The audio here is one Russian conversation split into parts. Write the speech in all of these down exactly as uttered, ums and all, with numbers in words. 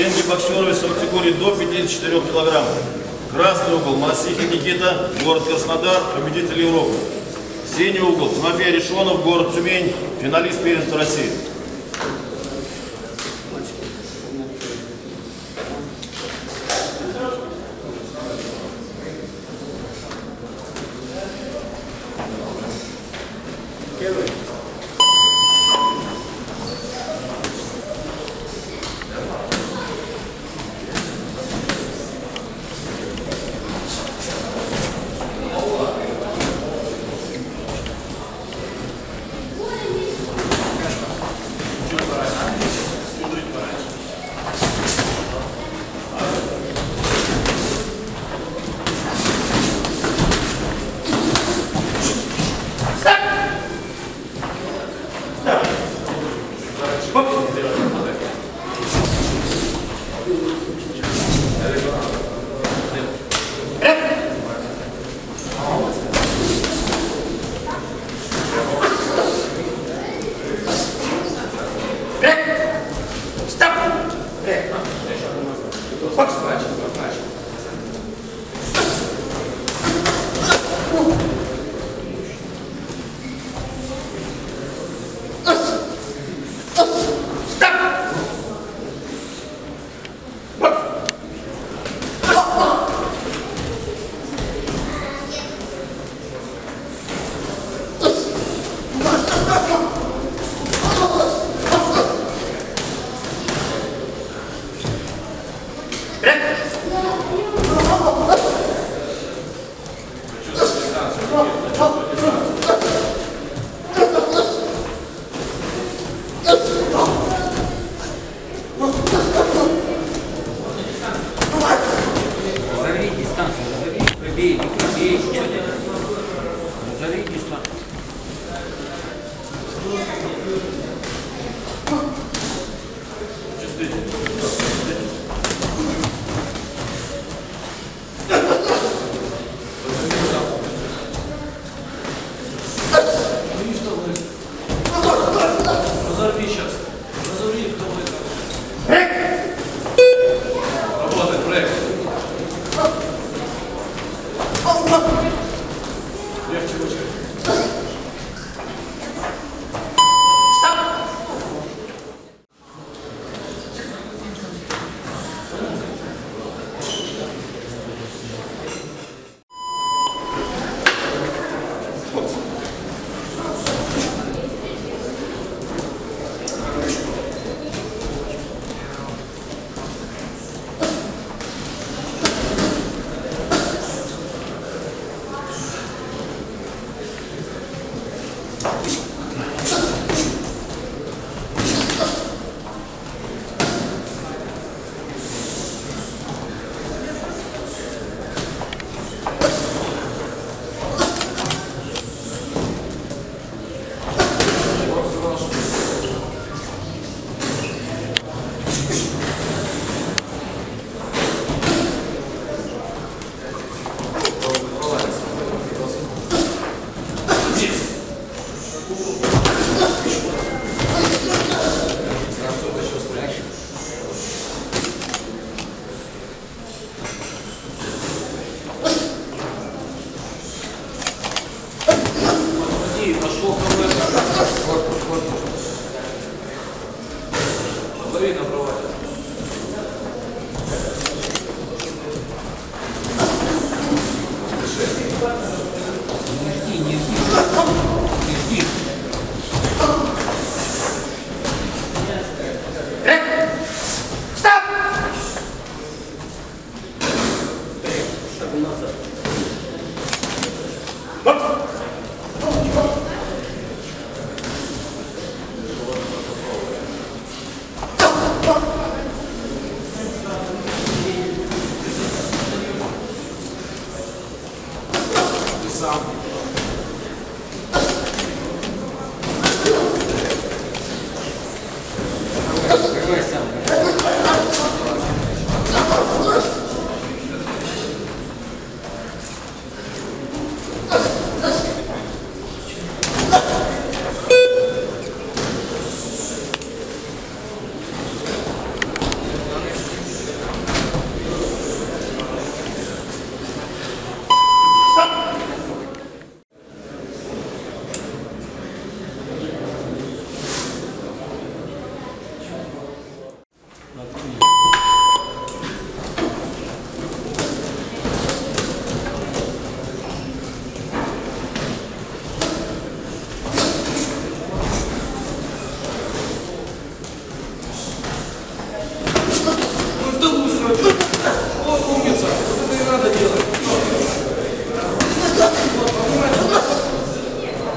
Средний боксер весом категории до пятидесяти четырёх килограммов. Красный угол — Масихи Никита, город Краснодар, победитель Европы. Синий угол — Тимофей Ришонов, город Тюмень, финалист первенства России. Stop!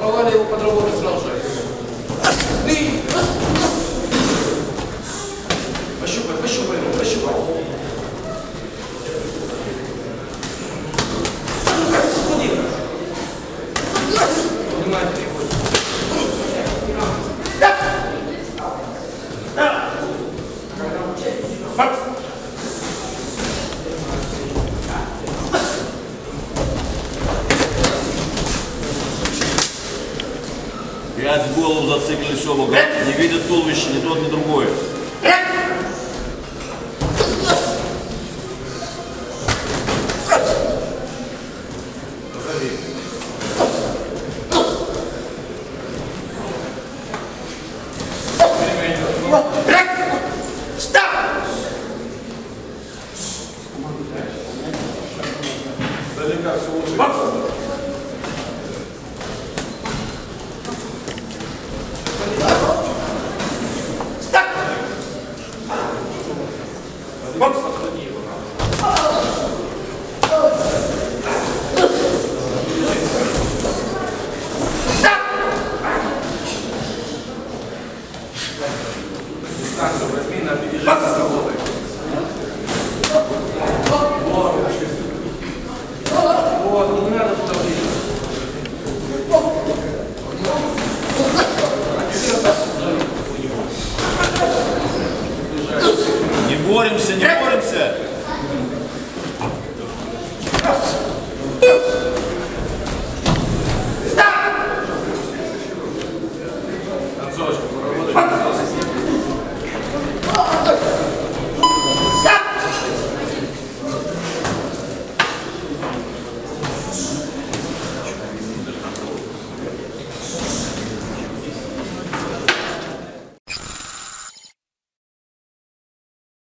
Попровали его под работу сразу же. Ты! Пощупай, пощупай, пощупай. Уходи. Поднимай переход. Пять в голову зацепили, все, луга. Не видят туловище, ни тот, ни другой.